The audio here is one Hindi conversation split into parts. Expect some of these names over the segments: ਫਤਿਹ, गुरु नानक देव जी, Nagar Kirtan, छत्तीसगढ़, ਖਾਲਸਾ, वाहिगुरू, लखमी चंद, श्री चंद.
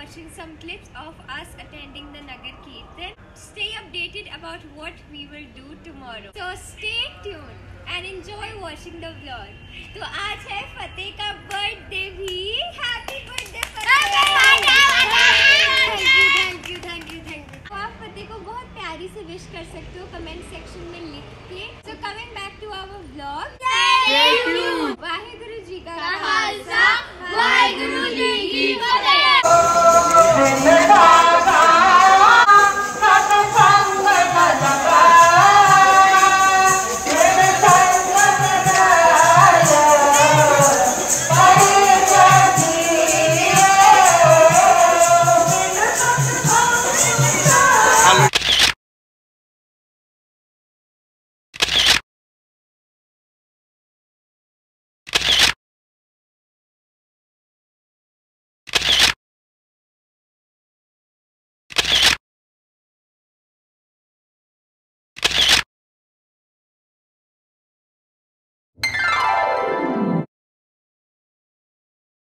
watching some clips of us attending the Nagar Kirtan. Stay updated about what we will do tomorrow. So stay tuned and enjoy watching the vlog. तो आज है फतेह का बर्थडे भी. Happy birthday Fateh! Thank you. तो आप फतेह को बहुत प्यारी से विश कर सकते हो कमेंट सेक्शन में लिख के. So coming back to our vlog. Thank you. वाहिगुरू ji का खालसा, वाहिगुरू जी की फतेह.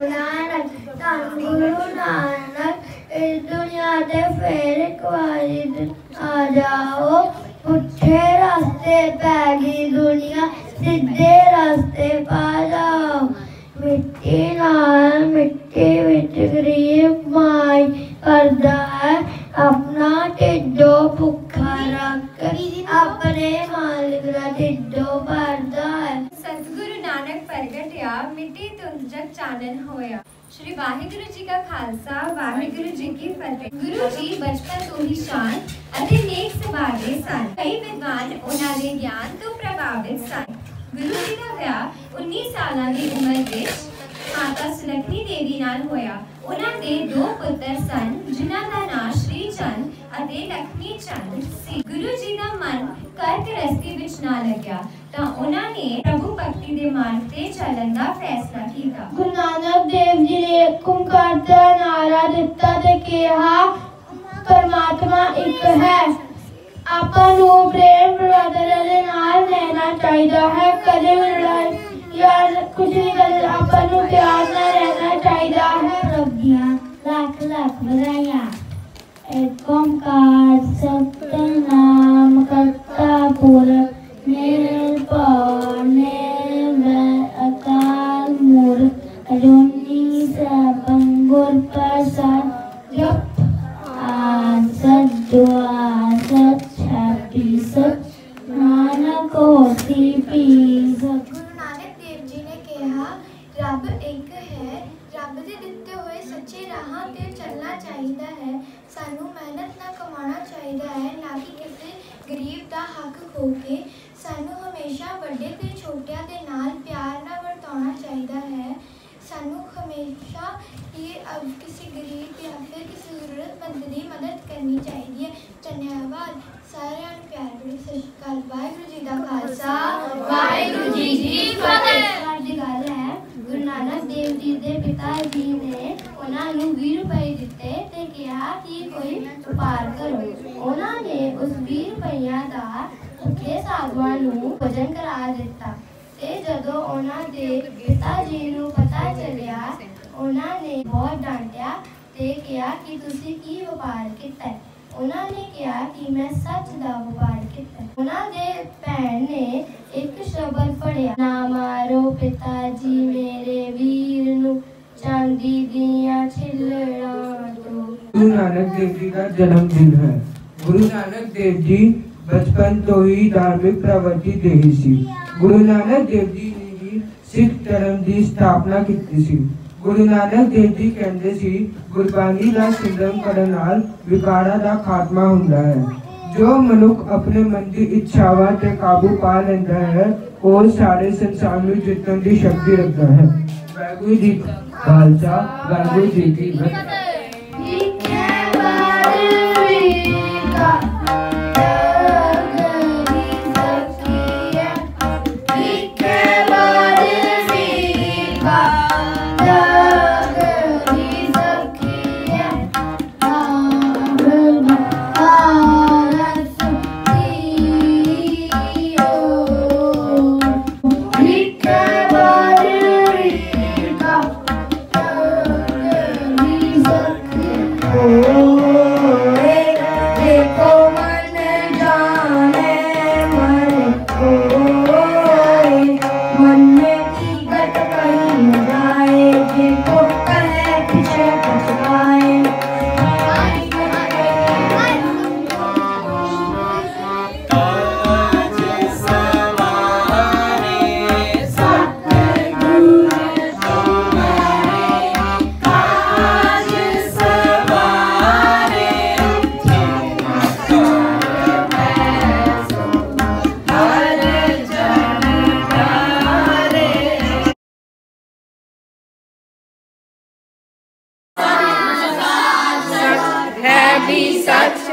गुरु नानक इस दुनिया से फिर कुआरी आ जाओ, उठे रास्ते पैगी दुनिया सीधे रास्ते पा जाओ। मिट्टी नाल मिट्टी विच गरीब माई करदा है, अपना ढिड्डो भुखा रख अपने मालिक दा ढिड्डो भरदा है। सतगुरु नानक प्रगटिया, मिट्टी तुंद जग चानन होया। श्री वाहिगुरु जी का खालसा, वाहिगुरु जी की फतेह। गुरु जी बचपन तो ही शान अति नेक स्वभावे सन, कई विद्वान उन्हां दे ज्ञान तो प्रभावित सन। गुरु जी दा विआह 19 साल दी उम्र विच माता लखमी देवी नाल होया। उन्हां दे दो पुत्र सन जिन्हां दा नाम श्री चंद अते लखमी चंद सी। गुरु जी दा मन कर्क रस्ते विच ना लगया तां उन्हां ने प्रभु भगती दे मार्ग ते चलन दा फैसला कीता। गुरु नानक देव जी ने ओंकार दा नारा दिता ते कहा परमात्मा एक है। आपां नूं प्रेम बरादरी दे नाल रहना चाहिदा है, कदे वी लड़ाई यार कुछ नहीं कर, आपां नूं प्यार नाल रहना चाहिदा है। रब दियां लाख लाख बधाइयां। एक ओंकार सतनाम करता पुरख निरपौ प्रवृत्ति देही सी। गुरु नानक देव जी ने ही सिख धर्म की स्थापना की सी। गुरु नानक देव जी कहते सी गुरबाणी का सिमरन करने नाल विकारां दा खात्मा हुंदा है। जो मनुख अपने मन की इच्छावां ते काबू पा लैंदा है और सारे संसार नूं जितण की शक्ति रखता है। वाहिगुरू जी का खालसा, वाहिगुरू जी की फतेह।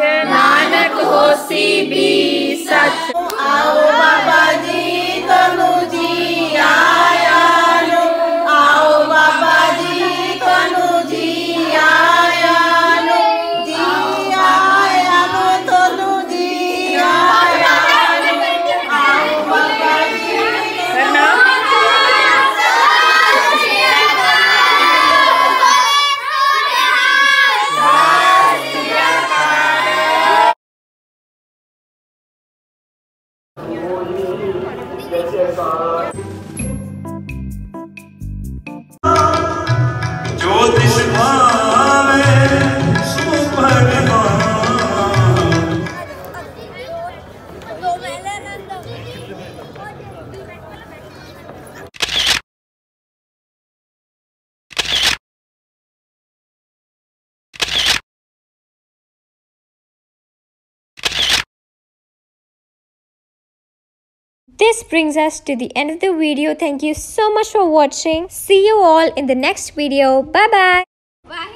नानक होसी भी सच। आओ बाबा जी तनु जी आया लो, आओ बाबा जी तनु जी आया लो, जी आया लो तनु जी आया लो, आओ बाबा जी This brings us to the end of the video. Thank you so much for watching. See you all in the next video. Bye bye.